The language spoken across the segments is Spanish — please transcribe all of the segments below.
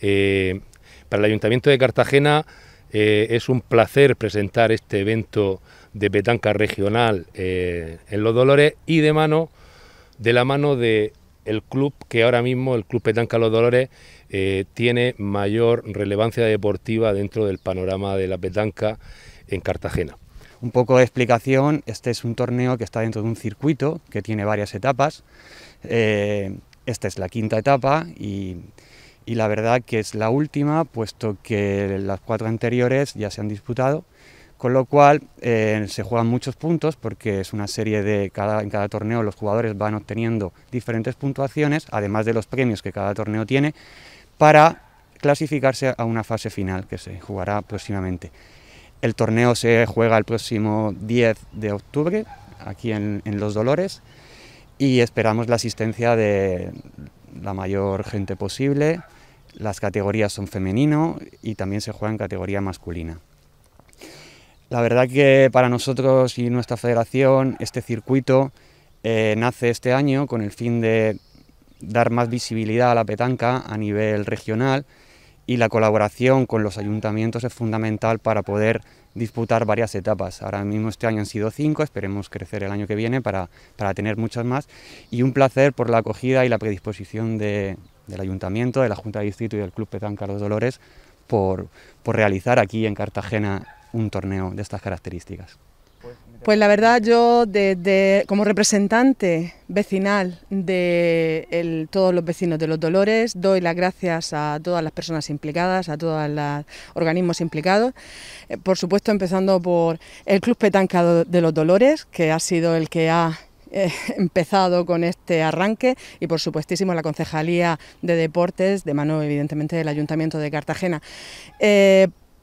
Para el Ayuntamiento de Cartagena es un placer presentar este evento de petanca regional en Los Dolores y de la mano de el club que ahora mismo, el Club Petanca Los Dolores, tiene mayor relevancia deportiva dentro del panorama de la petanca en Cartagena. Un poco de explicación, este es un torneo que está dentro de un circuito que tiene varias etapas. Esta es la quinta etapa y la verdad que es la última, puesto que las cuatro anteriores ya se han disputado, con lo cual se juegan muchos puntos porque es una serie en cada torneo los jugadores van obteniendo diferentes puntuaciones, además de los premios que cada torneo tiene, para clasificarse a una fase final que se jugará próximamente. El torneo se juega el próximo 10 de octubre, aquí en Los Dolores, y esperamos la asistencia de la mayor gente posible. Las categorías son femenino y también se juega en categoría masculina. La verdad que para nosotros y nuestra federación este circuito nace este año con el fin de dar más visibilidad a la petanca a nivel regional, y la colaboración con los ayuntamientos es fundamental para poder disputar varias etapas. Ahora mismo este año han sido 5, esperemos crecer el año que viene para tener muchas más, y un placer por la acogida y la predisposición del ayuntamiento, de la Junta de Distrito y del Club Petanca Los Dolores por realizar aquí en Cartagena un torneo de estas características. Pues la verdad, yo como representante vecinal de todos los vecinos de Los Dolores, doy las gracias a todas las personas implicadas, a todos los organismos implicados, por supuesto empezando por el Club Petanca de Los Dolores, que ha sido el que ha empezado con este arranque, y por supuestísimo la Concejalía de Deportes, de mano evidentemente del Ayuntamiento de Cartagena.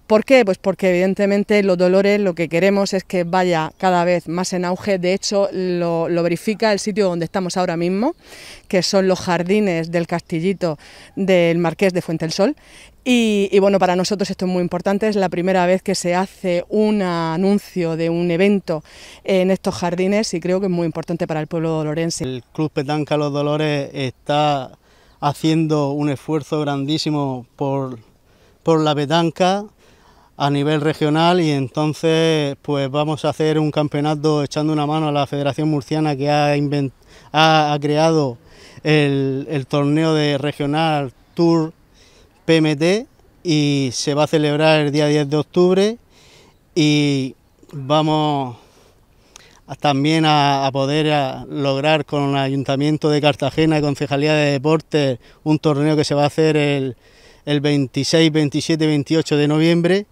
¿Por qué? Pues porque evidentemente Los Dolores lo que queremos es que vaya cada vez más en auge. De hecho lo verifica el sitio donde estamos ahora mismo, que son los jardines del Castillito del Marqués de Fuente el Sol. Y bueno, para nosotros esto es muy importante, es la primera vez que se hace un anuncio de un evento en estos jardines y creo que es muy importante para el pueblo dolorense. El Club Petanca Los Dolores está haciendo un esfuerzo grandísimo por la petanca a nivel regional, y entonces pues vamos a hacer un campeonato echando una mano a la Federación Murciana, que ha creado el torneo de regional Tour PMT, y se va a celebrar el día 10 de octubre y vamos también a poder lograr con el Ayuntamiento de Cartagena y Concejalía de Deportes un torneo que se va a hacer el 26, 27, 28 de noviembre.